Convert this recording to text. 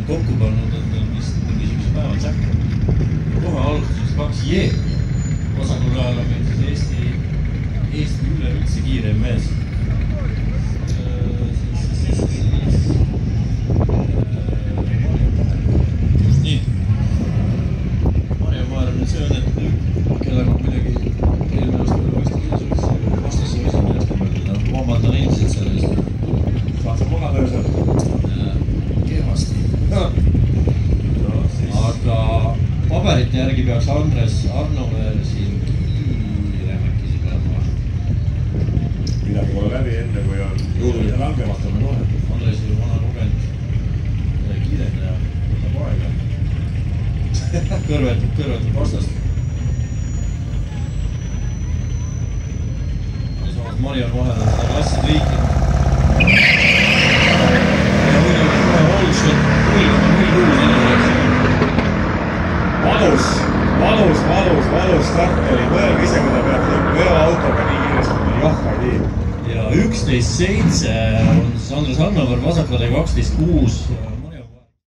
on popcorn oder ein bisschen Speck. Überall das Papier. Was auch nur alle mit der erste Mühle mit sich hier im Mess. Järgi peaks Andres Arnomäe siin Kiiremäki seda maha. Midagi pole läbi enne, kui on juurde langemast on nohe. Andres on vana lugend kiiremäe võtab aega. Kõrvetab vastast. Ja samas Mari on vahel asjad liikinud. Ja muidu on oluliselt kuulda. Valus start oli, mõelge ise, kui ta peab veoautoga nii kiiresti jahvadi. Ja 11.7 on Andres Hannover, vasakale 12.6.